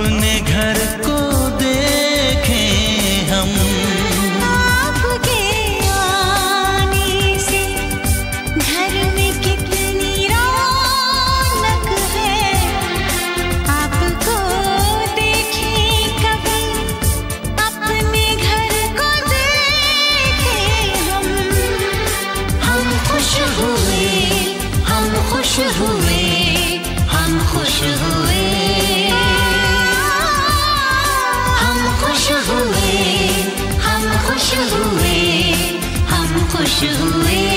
अपने घर को देखें हम, आपके आने से घर में कितनी रौनक है। आपको देखें कभी अपने घर को देखें हम खुश हुए, हम खुश हुए, हम खुश हुए, हम खुश हुए, हम खुश हुए, हम खुश हुए।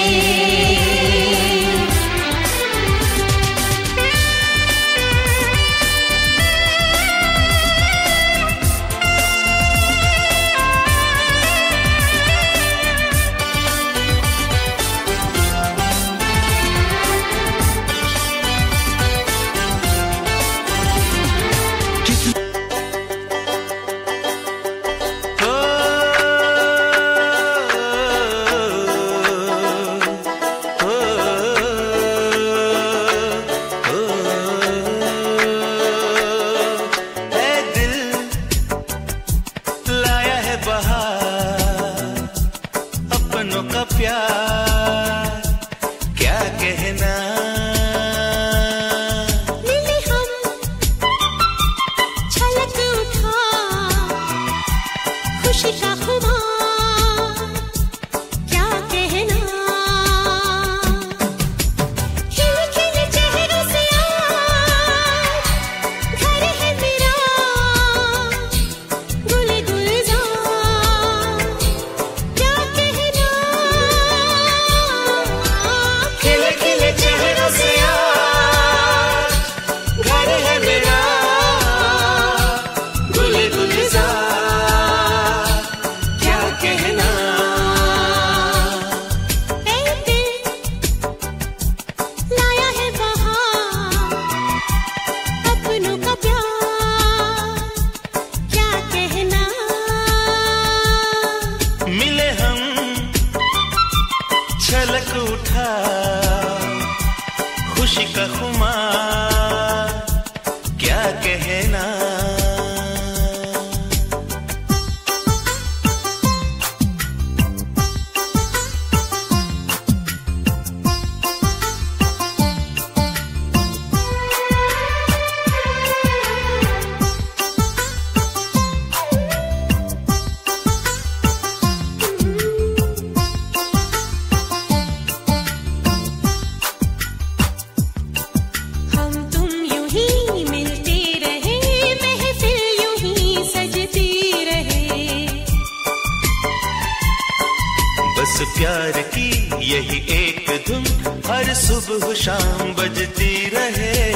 प्यार की यही एक धुन हर सुबह शाम बजती रहे।